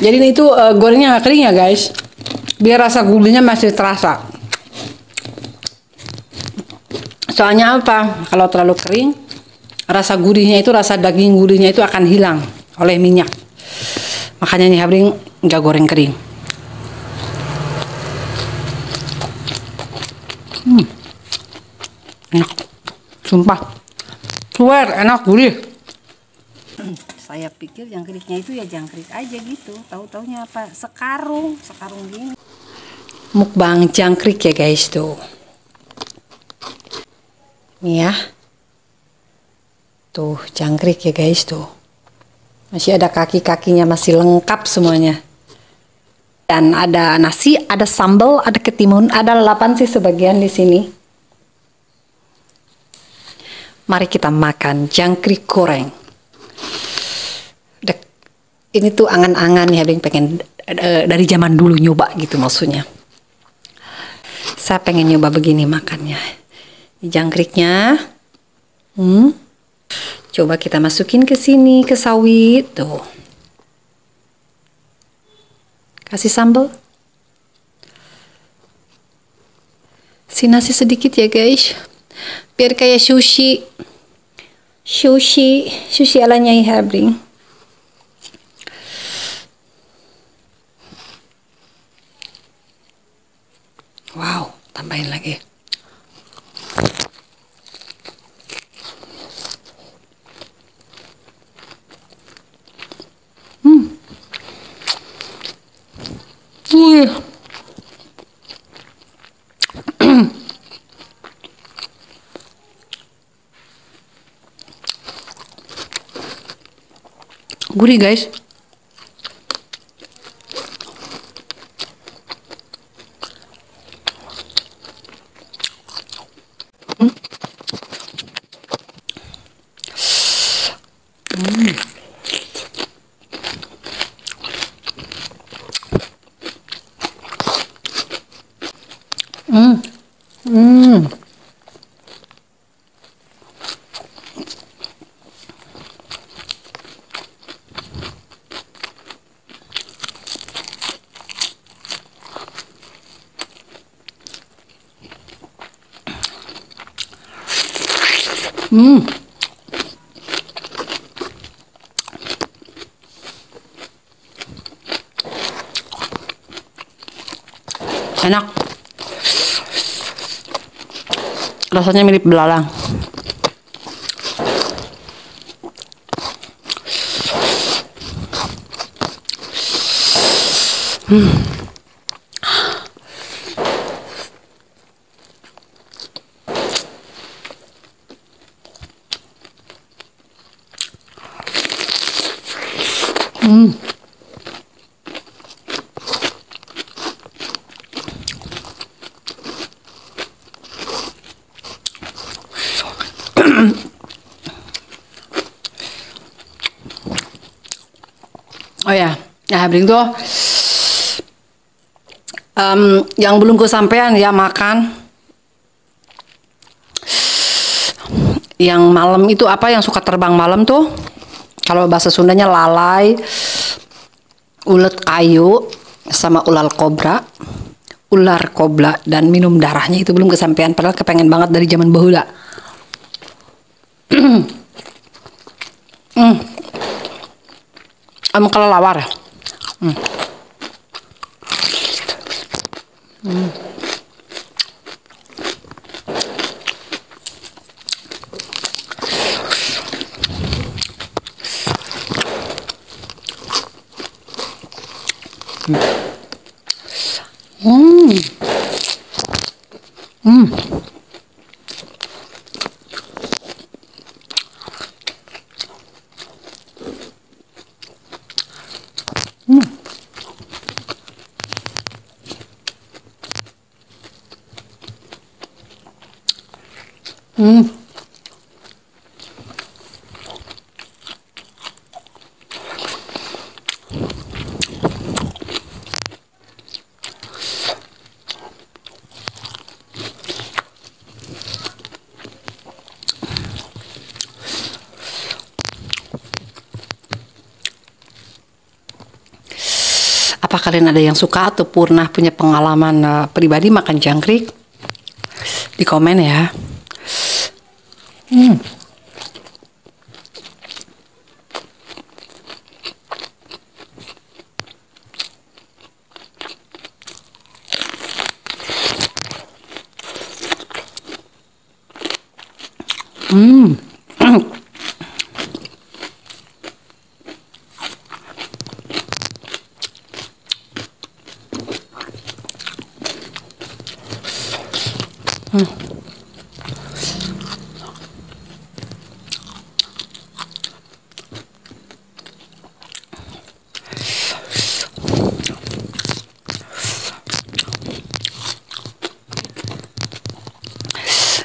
Jadi ini tuh gorengnya nggak kering ya guys, biar rasa gulainya masih terasa. Soalnya apa? Kalau terlalu kering, rasa gurihnya itu, rasa daging gurihnya itu akan hilang oleh minyak. Makanya nih habring nggak goreng kering. Enak, sumpah, swear enak gurih. Saya pikir jangkriknya itu ya jangkrik aja gitu, tahu-taunya apa sekarung gini. Mukbang jangkrik ya guys tuh. Nih ya, tuh jangkrik ya guys tuh. Masih ada kaki-kakinya, masih lengkap semuanya. Dan ada nasi, ada sambal, ada ketimun, ada lalapan sih sebagian di sini. Mari kita makan jangkrik goreng. Ini tuh angan-angan ya, ada yang pengen dari zaman dulu nyoba gitu maksudnya. Saya pengen nyoba begini makannya. Jangkriknya. Coba kita masukin ke sini, ke sawit tuh. Kasih sambal. Si nasi sedikit ya guys. Biar kayak sushi. Sushi ala Nyai Habring. Wow, tambahin lagi. Gurih guys. Enak. Rasanya mirip belalang. Oh ya, nah Habring tuh yang belum kesampaian ya makan. Yang malam itu apa yang suka terbang malam tuh? Kalau bahasa Sundanya lalai, ulet kayu sama ular kobra dan minum darahnya itu belum kesampaian, padahal kepengen banget dari zaman bahula. Kelelawar. Apa kalian ada yang suka atau pernah punya pengalaman pribadi makan jangkrik? Di komen ya.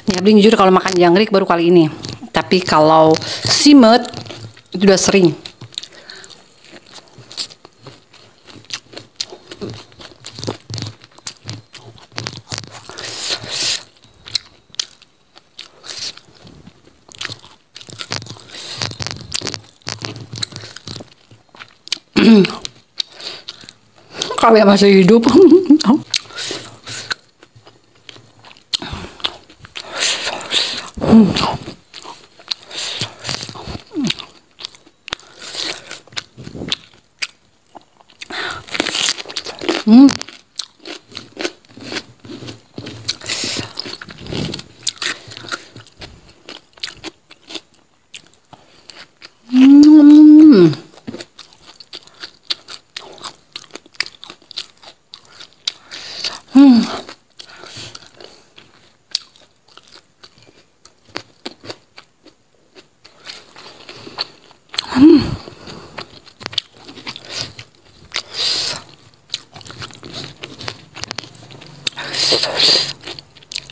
Nyabling jujur kalau makan jangkrik baru kali ini. Tapi kalau simet itu udah sering. Kalau yang masih hidup.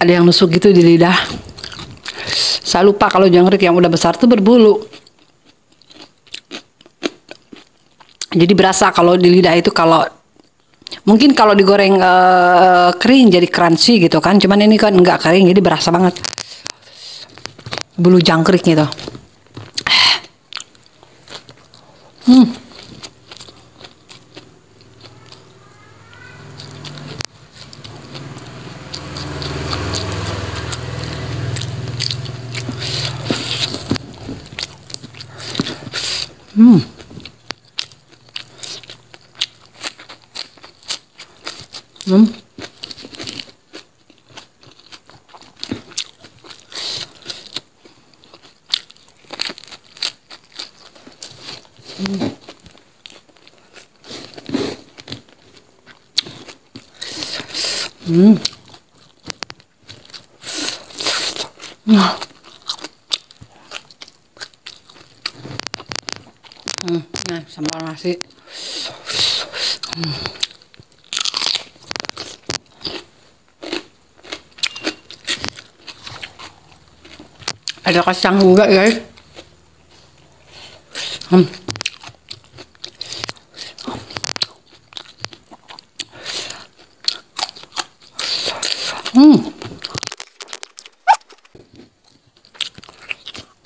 Ada yang nusuk gitu di lidah. Saya lupa kalau jangkrik yang udah besar tuh berbulu. Jadi berasa kalau di lidah itu, kalau mungkin kalau digoreng kering jadi crunchy gitu kan. Cuman ini kan nggak kering jadi berasa banget bulu jangkrik gitu. Nah, sambal nasi. Ada kacang juga, guys.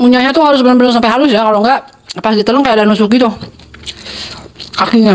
Ngunyahnya tuh harus benar-benar sampai halus ya, kalau enggak pas ditelan kayak ada nusuk gitu kakinya.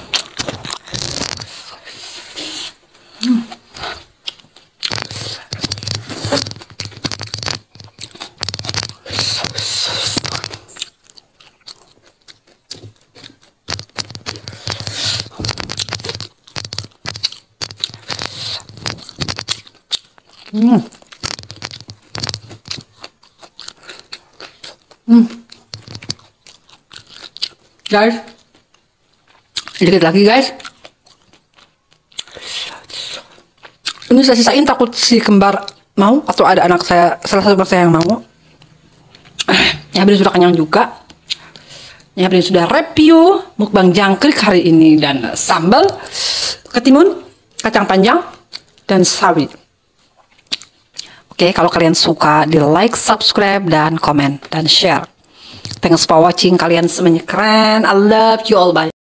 Guys, dikit lagi guys. Ini saya sisain, takut si kembar mau, atau ada anak saya, salah satu anak saya yang mau. Ya bener, sudah kenyang juga. Ya bener, sudah review mukbang jangkrik hari ini, dan sambal ketimun, kacang panjang, dan sawi. Oke, kalau kalian suka, di like, subscribe, dan komen, dan share. Thanks for watching. Kalian semuanya keren. I love you all. Bye.